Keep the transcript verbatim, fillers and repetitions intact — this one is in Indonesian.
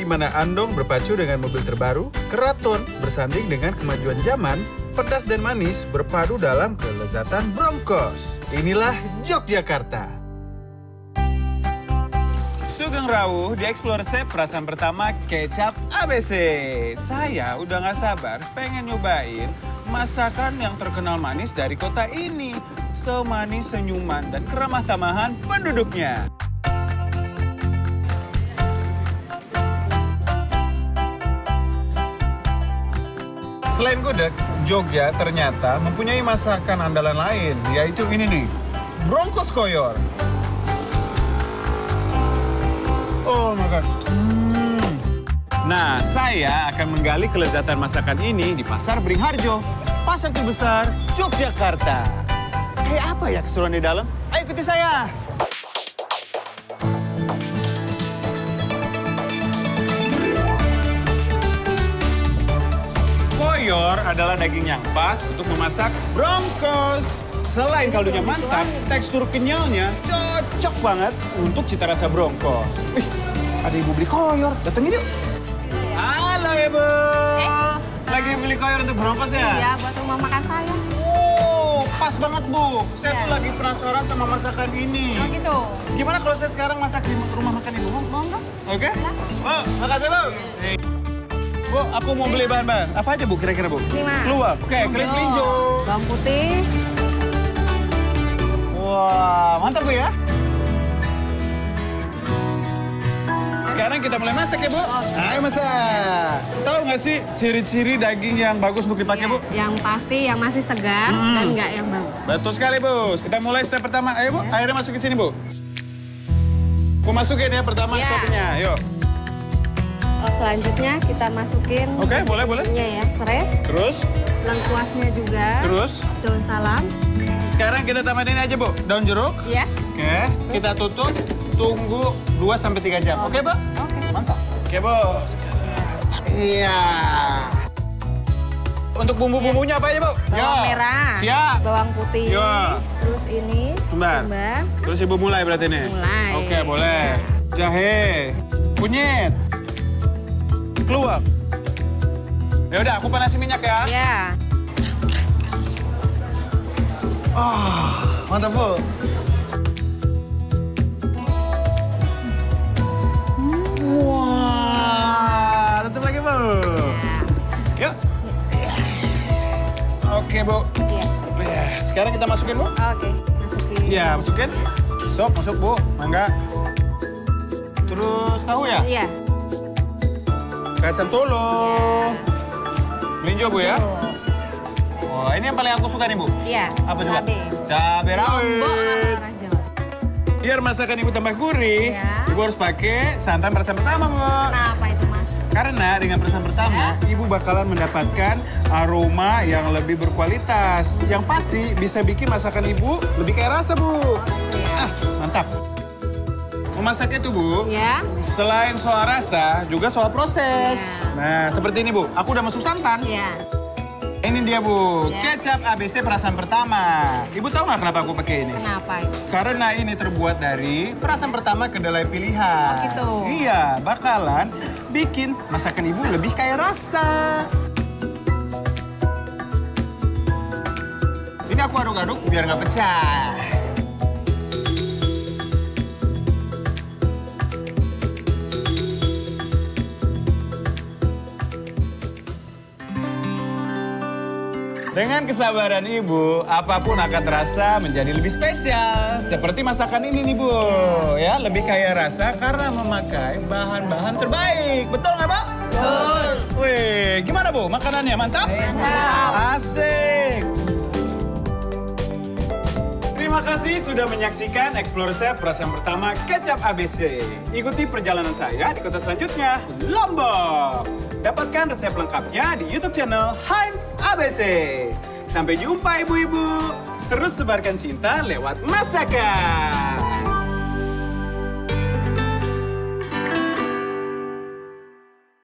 di mana andong berpacu dengan mobil terbaru, keraton bersanding dengan kemajuan zaman, pedas dan manis berpadu dalam kelezatan Brongkos. Inilah Yogyakarta. Sugeng Rawuh di Explore Resep Perasan Pertama Kecap A B C. Saya udah nggak sabar pengen nyobain masakan yang terkenal manis dari kota ini. Semanis senyuman dan keramah tamahan penduduknya. Selain gudeg, Jogja ternyata mempunyai masakan andalan lain, yaitu ini nih, Brongkos Koyor. Oh my God. Hmm. Nah, saya akan menggali kelezatan masakan ini di Pasar Beringharjo, Pasar Terbesar, Yogyakarta. Kayak apa ya keseruan di dalam? Ayo ikuti saya! Koyor adalah daging yang pas untuk memasak brongkos. Selain kaldunya mantap, tekstur kenyalnya cocok banget untuk cita rasa brongkos. Wih, ada ibu beli koyor, datengin yuk. Halo ibu, eh? Lagi beli koyor untuk brongkos ya? Iya, buat rumah makan saya. Wow, pas banget bu, saya ya. tuh lagi penasaran sama masakan ini. Oh gitu. Gimana kalau saya sekarang masak di rumah makan ibu? Mau nggak? Oke? Okay? Nah. Bu, makasih bu. Hey. Bu, aku mau beli bahan-bahan. Apa aja, Bu, kira-kira, Bu? Lima. Keluar. Oke, okay, kelinjo. kelinjo. Bawang putih. Wah, wow, mantap, Bu, ya? Sekarang kita mulai masak, ya, Bu? Okay. Ayo masak. Tahu nggak sih ciri-ciri daging yang bagus untuk dipakai, ya, Bu? Yang pasti, yang masih segar, hmm. dan nggak yang bau. Betul sekali, Bu. Kita mulai step pertama. Ayo, Bu, ya. airnya masuk ke sini, Bu. Bu, masukin ya pertama ya. stepnya. Yuk. Selanjutnya kita masukin Oke, okay, boleh, boleh. ya, serai. Terus? Lengkuasnya juga. Terus? Daun salam. Sekarang kita tambahin aja, Bu. Daun jeruk. Iya. Oke, okay. kita tutup, tunggu dua sampai tiga jam. Oh. Oke, okay, Bu? Oke. Okay. Mantap. Oke, okay, Bu. Iya. Untuk bumbu-bumbunya apa aja, Bu? Bawang ya. merah. Siap. Bawang putih. Ya. Terus ini. Kembang. Terus Ibu mulai berarti ini? Mulai. Oke, okay, boleh. Ya. Jahe. Kunyit. Keluar. Ya udah, aku panasin minyak ya. Iya. Oh, mantap, Bu. Hmm. Wah, tutup lagi, Bu. Ya. Yuk. Ya. Oke, Bu. Iya. Ya, sekarang kita masukin, Bu. Oke, masukin. Iya, masukin. Sop, masuk, Bu. Mangga. Terus tahu ya? Iya. Kacang tolo, melinjo, Bu, ya? Wah, ini yang paling aku suka nih, Bu. Iya, apa coba? Cabai. Cabai rawit. Biar masakan Ibu tambah gurih, ya. Ibu harus pakai santan perasan pertama, Bu. Kenapa itu, Mas? Karena dengan perasan pertama, ya. Ibu bakalan mendapatkan aroma yang lebih berkualitas. Yang pasti bisa bikin masakan Ibu lebih kaya rasa, Bu. Ya. Ah, mantap. Memasaknya tuh, Bu, ya. selain soal rasa, juga soal proses. Ya. Nah, seperti ini, Bu. Aku udah masuk santan. Ya. Ini dia, Bu. Ya. Kecap A B C perasan pertama. Ibu tahu nggak kenapa aku pakai ini? Kenapa? Karena ini terbuat dari perasan pertama kedelai pilihan. Oh, gitu. Iya, bakalan bikin masakan Ibu lebih kaya rasa. Ini aku aduk-aduk biar nggak pecah. Dengan kesabaran Ibu, apapun akan terasa menjadi lebih spesial. Seperti masakan ini nih, Bu. Ya, lebih kaya rasa karena memakai bahan-bahan terbaik. Betul nggak, Bu? Betul. Wih, gimana, Bu? Makanannya mantap? Mantap. Asik. Terima kasih sudah menyaksikan Explore Resep Perasan Pertama Kecap A B C. Ikuti perjalanan saya di kota selanjutnya, Lombok. Dapatkan resep lengkapnya di YouTube channel Heinz A B C. Sampai jumpa, ibu-ibu. Terus sebarkan cinta lewat masakan.